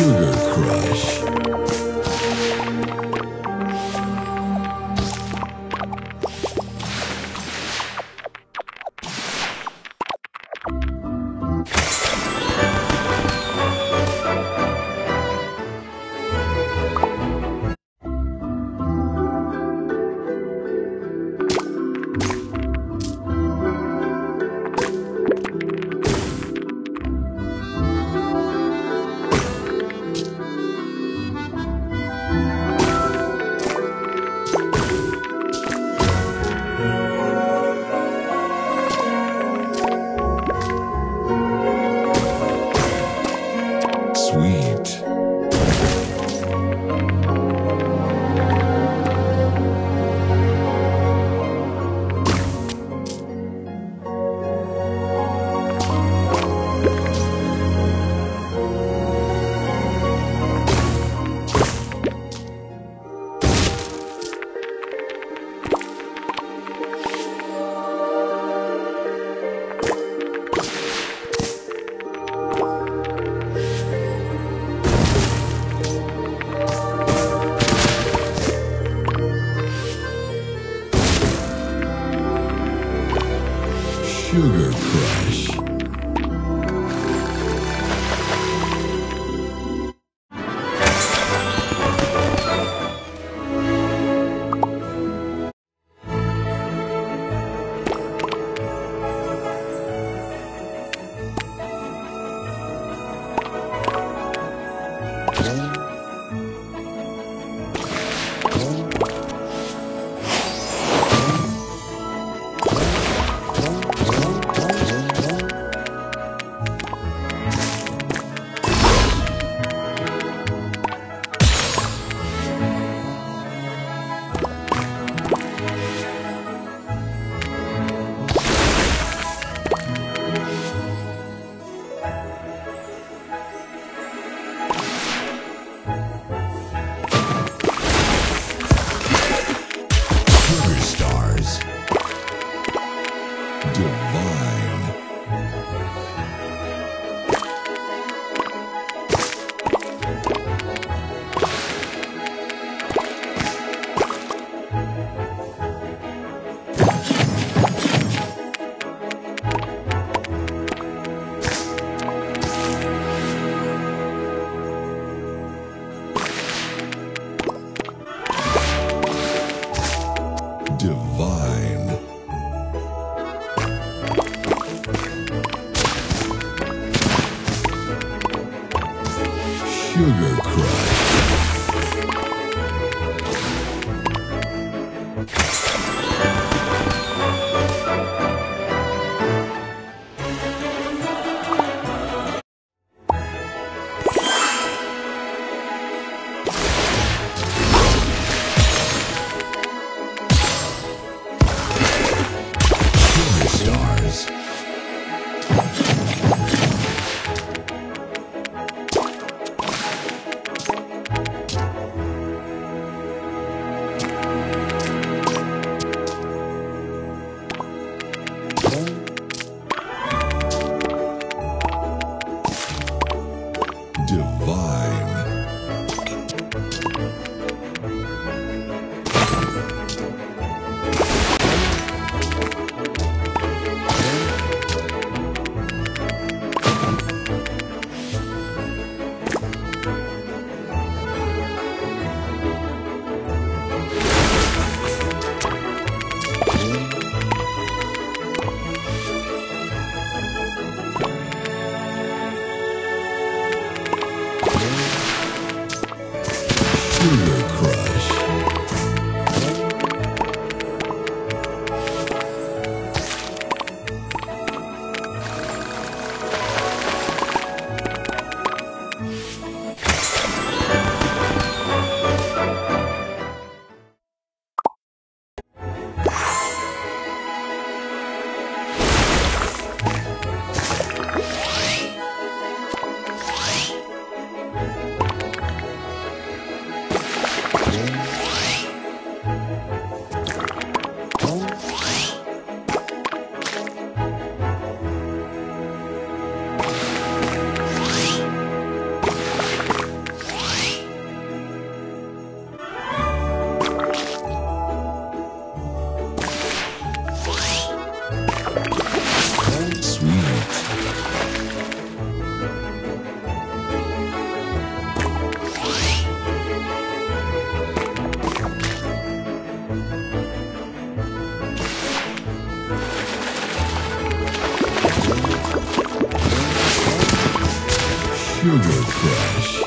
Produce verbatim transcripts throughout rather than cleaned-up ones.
Sugar Crush. Sugar Crush. Sugar Crush. Sugar Crush.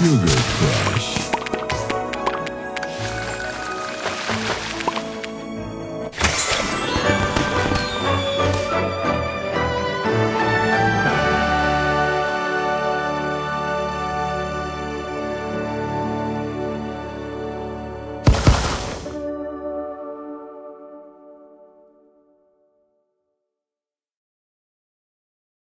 Sugar Crush.